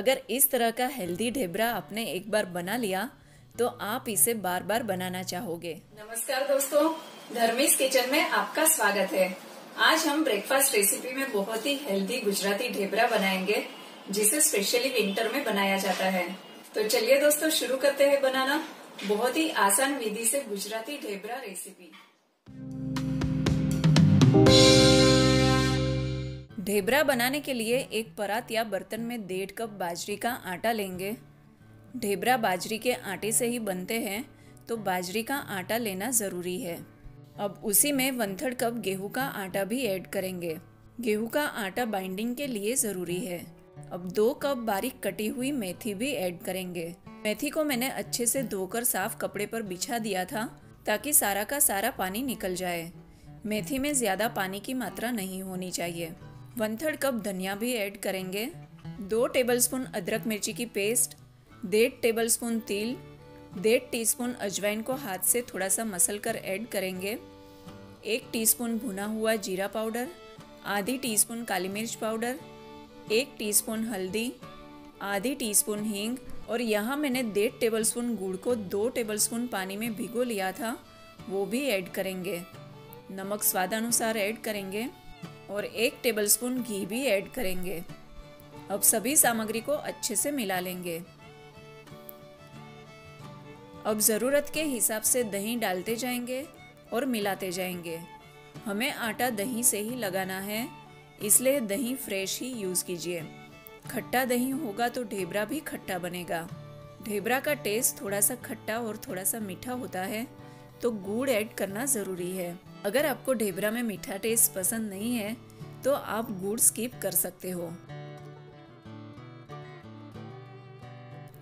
अगर इस तरह का हेल्दी ढेबरा आपने एक बार बना लिया तो आप इसे बार बार बनाना चाहोगे। नमस्कार दोस्तों, धर्मिस किचन में आपका स्वागत है। आज हम ब्रेकफास्ट रेसिपी में बहुत ही हेल्दी गुजराती ढेबरा बनाएंगे जिसे स्पेशली विंटर में बनाया जाता है। तो चलिए दोस्तों शुरू करते हैं बनाना बहुत ही आसान विधि से गुजराती ढेबरा रेसिपी। ढेबरा बनाने के लिए एक परात या बर्तन में 1.5 कप बाजरी का आटा लेंगे। ढेबरा बाजरी के आटे से ही बनते हैं तो बाजरी का आटा लेना ज़रूरी है। अब उसी में 1/3 कप गेहूं का आटा भी ऐड करेंगे। गेहूं का आटा बाइंडिंग के लिए ज़रूरी है। अब 2 कप बारीक कटी हुई मेथी भी ऐड करेंगे। मेथी को मैंने अच्छे से धोकर साफ कपड़े पर बिछा दिया था ताकि सारा का सारा पानी निकल जाए। मेथी में ज़्यादा पानी की मात्रा नहीं होनी चाहिए। 1/3 कप धनिया भी ऐड करेंगे। 2 टेबलस्पून अदरक मिर्ची की पेस्ट, 1.5 टेबलस्पून तिल, 1.5 टीस्पून अजवाइन को हाथ से थोड़ा सा मसल कर ऐड करेंगे, 1 टीस्पून भुना हुआ जीरा पाउडर, आधी टीस्पून काली मिर्च पाउडर, 1 टीस्पून हल्दी, आधी टीस्पून हींग और यहाँ मैंने 1.5 टेबलस्पून गुड़ को 2 टेबलस्पून पानी में भिगो लिया था वो भी ऐड करेंगे। नमक स्वादानुसार ऐड करेंगे और 1 टेबलस्पून घी भी ऐड करेंगे। अब सभी सामग्री को अच्छे से मिला लेंगे। अब ज़रूरत के हिसाब से दही डालते जाएंगे और मिलाते जाएंगे। हमें आटा दही से ही लगाना है इसलिए दही फ्रेश ही यूज़ कीजिए। खट्टा दही होगा तो ढेबरा भी खट्टा बनेगा। ढेबरा का टेस्ट थोड़ा सा खट्टा और थोड़ा सा मीठा होता है तो गुड़ ऐड करना ज़रूरी है। अगर आपको ढेबरा में मीठा टेस्ट पसंद नहीं है तो आप गुड़ स्किप कर सकते हो।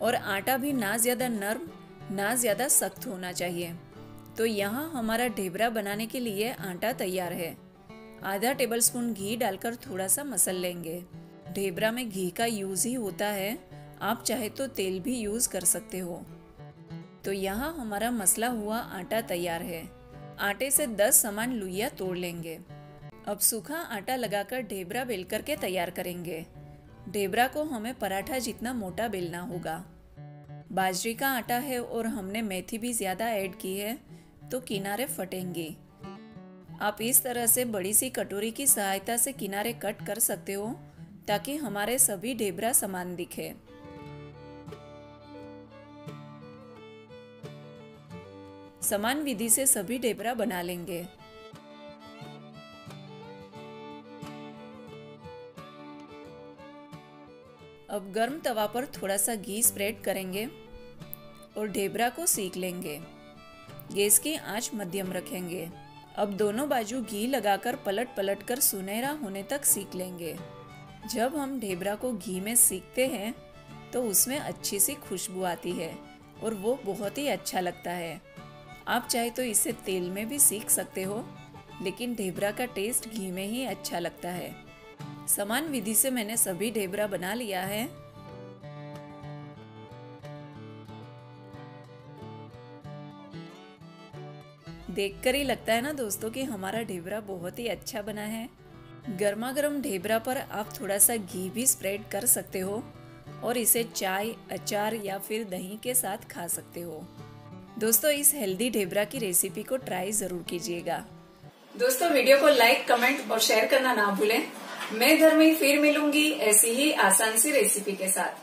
और आटा भी ना ज़्यादा नरम ना ज़्यादा सख्त होना चाहिए। तो यहाँ हमारा ढेबरा बनाने के लिए आटा तैयार है। आधा टेबलस्पून घी डालकर थोड़ा सा मसल लेंगे। ढेबरा में घी का यूज़ ही होता है, आप चाहे तो तेल भी यूज़ कर सकते हो। तो यहाँ हमारा मसला हुआ आटा तैयार है। आटे से 10 समान लुइयाँ तोड़ लेंगे। अब सूखा आटा लगाकर ढेबरा बेल करके तैयार करेंगे। ढेबरा को हमें पराठा जितना मोटा बेलना होगा। बाजरी का आटा है और हमने मेथी भी ज़्यादा ऐड की है तो किनारे फटेंगे। आप इस तरह से बड़ी सी कटोरी की सहायता से किनारे कट कर सकते हो ताकि हमारे सभी ढेबरा समान दिखे। समान विधि से सभी ढेबरा बना लेंगे। अब गर्म तवा पर थोड़ा सा घी स्प्रेड करेंगे और ढेबरा को सेक लेंगे। गैस की आंच मध्यम रखेंगे। अब दोनों बाजू घी लगाकर पलट पलट कर सुनहरा होने तक सेक लेंगे। जब हम ढेबरा को घी में सेकते हैं तो उसमें अच्छी सी खुशबू आती है और वो बहुत ही अच्छा लगता है। आप चाहे तो इसे तेल में भी सेक सकते हो लेकिन ढेबरा का टेस्ट घी में ही अच्छा लगता है। समान विधि से मैंने सभी ढेबरा बना लिया है। देखकर ही लगता है ना दोस्तों कि हमारा ढेबरा बहुत ही अच्छा बना है। गर्मा गर्म ढेबरा पर आप थोड़ा सा घी भी स्प्रेड कर सकते हो और इसे चाय, अचार या फिर दही के साथ खा सकते हो। दोस्तों इस हेल्दी ढेबरा की रेसिपी को ट्राई जरूर कीजिएगा। दोस्तों वीडियो को लाइक, कमेंट और शेयर करना ना भूलें। मैं धर्मी फिर मिलूंगी ऐसी ही आसान सी रेसिपी के साथ।